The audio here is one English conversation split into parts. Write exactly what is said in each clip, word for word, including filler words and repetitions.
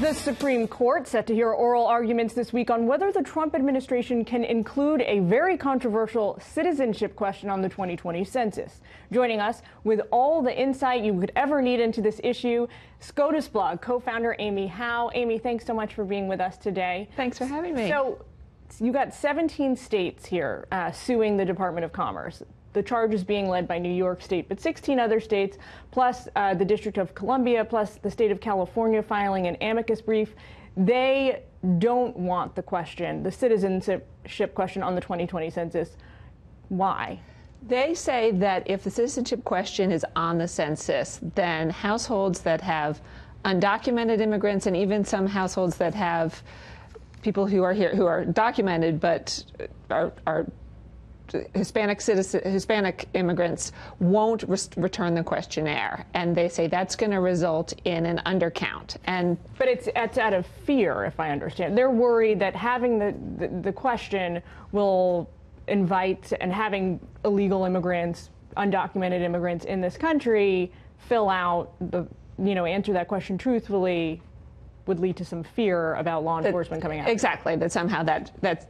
The Supreme Court set to hear oral arguments this week on whether the Trump administration can include a very controversial citizenship question on the twenty twenty census. Joining us with all the insight you could ever need into this issue, SCOTUS Blog co-founder Amy Howe. Amy, thanks so much for being with us today. Thanks for having me. So you got seventeen states here uh, suing the Department of Commerce. The charge is being led by New York State, but sixteen other states, plus uh, the District of Columbia, plus the state of California filing an amicus brief. They don't want the question, the citizenship question on the twenty twenty census. Why? They say that if the citizenship question is on the census, then households that have undocumented immigrants and even some households that have people who are here who are documented but are, are Hispanic citizen, Hispanic immigrants won't re return the questionnaire, and they say that's going to result in an undercount. And but it's, it's out of fear, if I understand. They're worried that having the, the the question will invite and having illegal immigrants, undocumented immigrants in this country fill out the you know answer that question truthfully would lead to some fear about law enforcement coming out. Exactly, that somehow that, that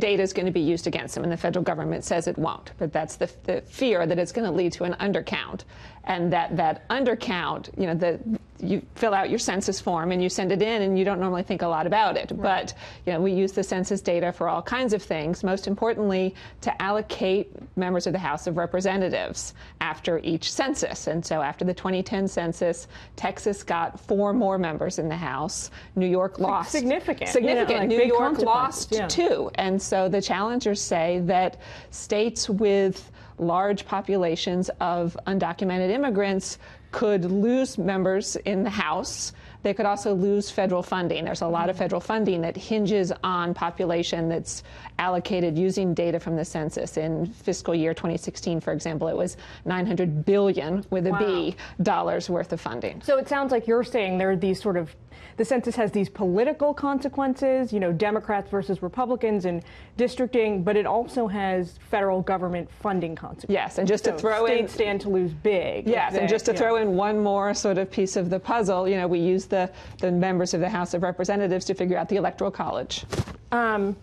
data is going to be used against them, and the federal government says it won't. But that's the, the fear that it's going to lead to an undercount, and that, that undercount, you know, the, you fill out your census form and you send it in and you don't normally think a lot about it. Right. But, you know, we use the census data for all kinds of things, most importantly to allocate members of the House of Representatives after each census. And so after the twenty ten census, Texas got four more members in the House. New York lost. Significant. Significant. You know, like New York lost, yeah. too. And so the challengers say that states with large populations of undocumented immigrants could lose members in the House. They could also lose federal funding. There's a lot of federal funding that hinges on population that's allocated using data from the census. In fiscal year twenty sixteen, for example, it was nine hundred billion dollars with a wow. B dollars worth of funding. So it sounds like you're saying there are these sort of, the census has these political consequences, you know, Democrats versus Republicans and districting, but it also has federal government funding consequences. Yes, and just so to throw in. States stand to lose big. Yes, they, and just to yeah. throw in one more sort of piece of the puzzle, you know, we use The, the members of the House of Representatives to figure out the Electoral College. Um,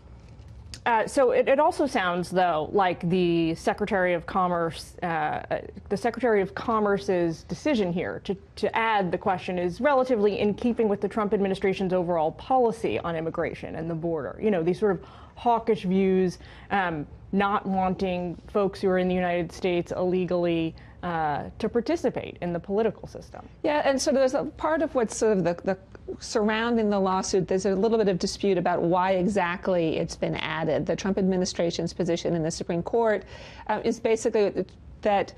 uh, so it, it also sounds, though, like the Secretary of Commerce, uh, the Secretary of Commerce's decision here to, to add the question is relatively in keeping with the Trump administration's overall policy on immigration and the border. You know, these sort of hawkish views, um, not wanting folks who are in the United States illegally Uh, to participate in the political system. Yeah, and so there's a part of what's sort of the, the surrounding the lawsuit, there's a little bit of dispute about why exactly it's been added. The Trump administration's position in the Supreme Court uh, is basically that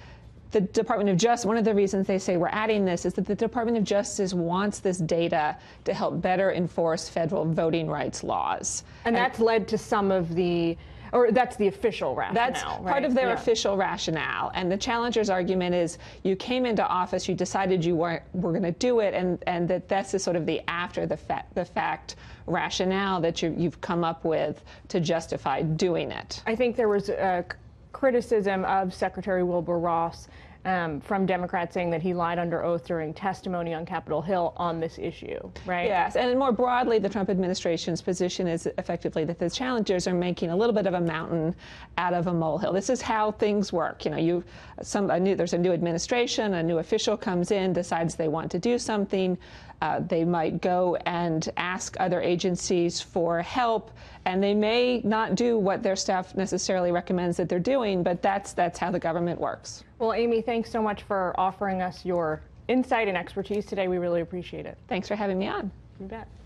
the Department of Justice, one of the reasons they say we're adding this is that the Department of Justice wants this data to help better enforce federal voting rights laws. And, and that's led to some of the Or that's the official rationale. That's right? part of their yeah. official rationale. And the challenger's argument is you came into office, you decided you weren't, were going to do it, and, and that this is sort of the after the, fa the fact rationale that you, you've come up with to justify doing it. I think there was a criticism of Secretary Wilbur Ross Um, from Democrats saying that he lied under oath during testimony on Capitol Hill on this issue, right? Yes, and more broadly, the Trump administration's position is effectively that the challengers are making a little bit of a mountain out of a molehill. This is how things work. You know, you, some, a new, there's a new administration, a new official comes in, decides they want to do something. Uh, they might go and ask other agencies for help, and they may not do what their staff necessarily recommends that they're doing, but that's, that's how the government works. Well, Amy, thanks so much for offering us your insight and expertise today. We really appreciate it. Thanks for having me on. You bet.